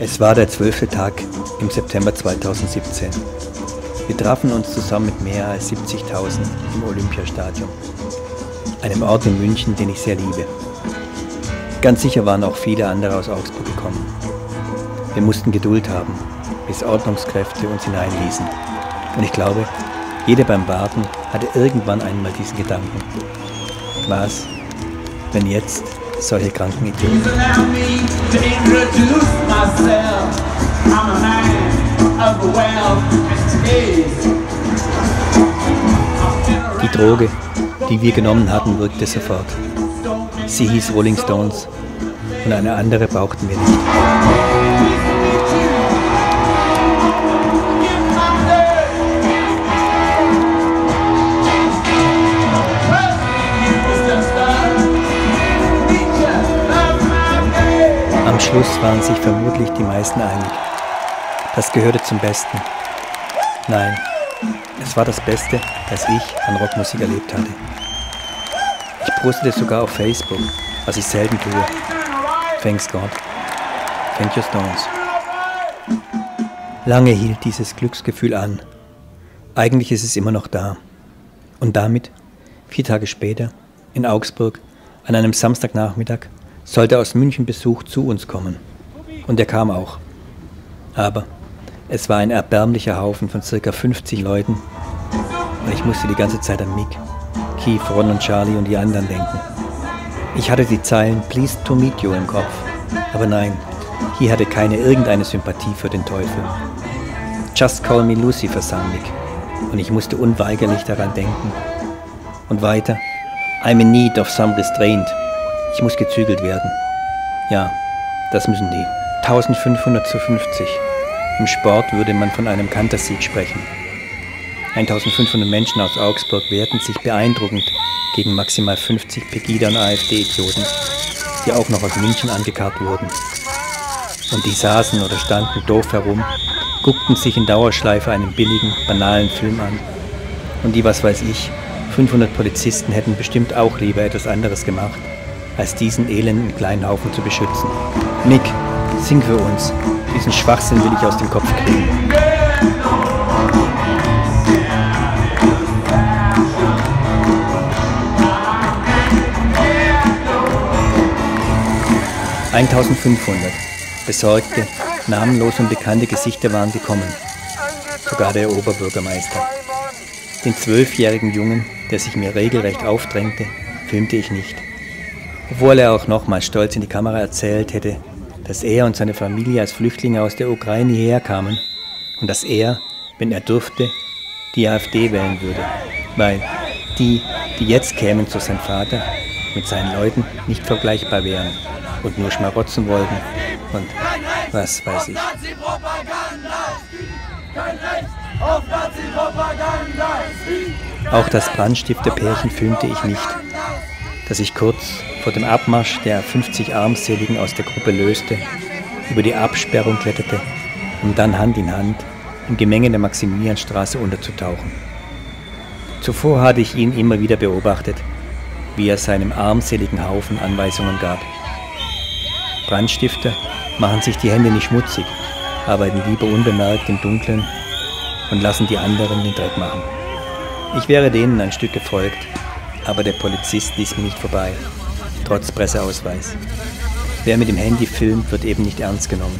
Es war der 12. Tag im September 2017. Wir trafen uns zusammen mit mehr als 70.000 im Olympiastadion, einem Ort in München, den ich sehr liebe. Ganz sicher waren auch viele andere aus Augsburg gekommen. Wir mussten Geduld haben, bis Ordnungskräfte uns hineinließen. Und ich glaube, jeder beim Warten hatte irgendwann einmal diesen Gedanken. Was, wenn jetzt solche kranken Idioten? Die Droge, die wir genommen hatten, wirkte sofort. Sie hieß Rolling Stones und eine andere brauchten wir nicht. Am Schluss waren sich vermutlich die meisten einig. Das gehörte zum Besten. Nein, es war das Beste, das ich an Rockmusik erlebt hatte. Ich postete sogar auf Facebook, was ich selten tue. Thanks God. Thank your Stones. Lange hielt dieses Glücksgefühl an. Eigentlich ist es immer noch da. Und damit, 4 Tage später, in Augsburg, an einem Samstagnachmittag, sollte aus München Besuch zu uns kommen. Und er kam auch. Aber es war ein erbärmlicher Haufen von circa 50 Leuten. Und ich musste die ganze Zeit an Mick, Keith, Ron und Charlie und die anderen denken. Ich hatte die Zeilen "Please to meet you" im Kopf. Aber nein, hier hatte keine irgendeine Sympathie für den Teufel. "Just call me Lucy" versang Mick. Und ich musste unweigerlich daran denken. Und weiter. "I'm in need of some restraint." Ich muss gezügelt werden. Ja, das müssen die. 1500:50. Im Sport würde man von einem Kantersieg sprechen. 1500 Menschen aus Augsburg wehrten sich beeindruckend gegen maximal 50 Pegida und AfD-Idioten, die auch noch aus München angekarrt wurden. Und die saßen oder standen doof herum, guckten sich in Dauerschleife einen billigen, banalen Film an. Und die, was weiß ich, 500 Polizisten hätten bestimmt auch lieber etwas anderes gemacht, als diesen elenden kleinen Haufen zu beschützen. "Mick, sing für uns. Diesen Schwachsinn will ich aus dem Kopf kriegen." Ja. 1500 besorgte, namenlose und bekannte Gesichter waren gekommen. Sogar der Oberbürgermeister. Den 12-jährigen Jungen, der sich mir regelrecht aufdrängte, filmte ich nicht. Obwohl er auch nochmal stolz in die Kamera erzählt hätte, dass er und seine Familie als Flüchtlinge aus der Ukraine hierher kamen und dass er, wenn er durfte, die AfD wählen würde, weil die, die jetzt kämen zu seinem Vater, mit seinen Leuten nicht vergleichbar wären und nur schmarotzen wollten und was weiß ich. Auch das Brandstifterpärchen filmte ich nicht, dass ich kurz vor dem Abmarsch der 50 Armseligen aus der Gruppe löste, über die Absperrung kletterte, um dann Hand in Hand im Gemenge der Maximilianstraße unterzutauchen. Zuvor hatte ich ihn immer wieder beobachtet, wie er seinem armseligen Haufen Anweisungen gab. Brandstifter machen sich die Hände nicht schmutzig, arbeiten lieber unbemerkt im Dunkeln und lassen die anderen den Dreck machen. Ich wäre denen ein Stück gefolgt, aber der Polizist ließ mich nicht vorbei, trotz Presseausweis. Wer mit dem Handy filmt, wird eben nicht ernst genommen.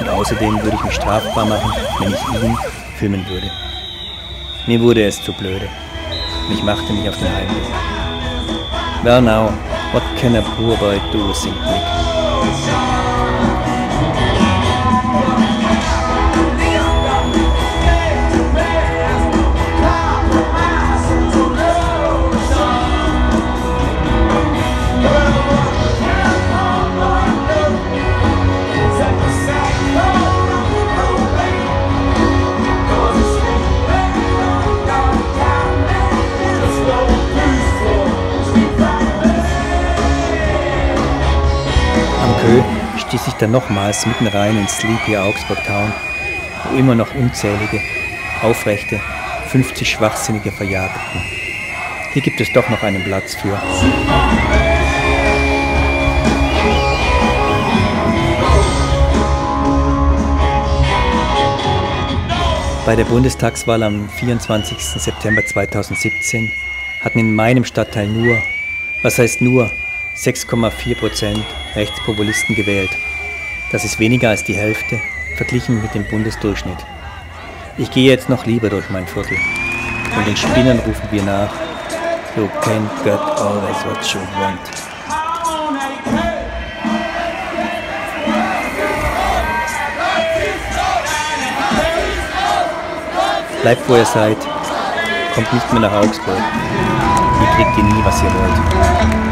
Und außerdem würde ich mich strafbar machen, wenn ich ihn filmen würde. Mir wurde es zu blöde. Und ich machte mich auf den Heimweg. "Well now, what can a poor boy do?" singt Mick. Stieß ich dann nochmals mitten rein in Sleepy Augsburg Town, wo immer noch unzählige, aufrechte, 50 Schwachsinnige verjagten. Hier gibt es doch noch einen Platz für. Bei der Bundestagswahl am 24. September 2017 hatten in meinem Stadtteil nur, was heißt nur, 6,4% Rechtspopulisten gewählt. Das ist weniger als die Hälfte, verglichen mit dem Bundesdurchschnitt. Ich gehe jetzt noch lieber durch mein Viertel. Und den Spinnern rufen wir nach. You can't get always what you want. Bleibt, wo ihr seid. Kommt nicht mehr nach Augsburg. Ihr kriegt nie, was ihr wollt.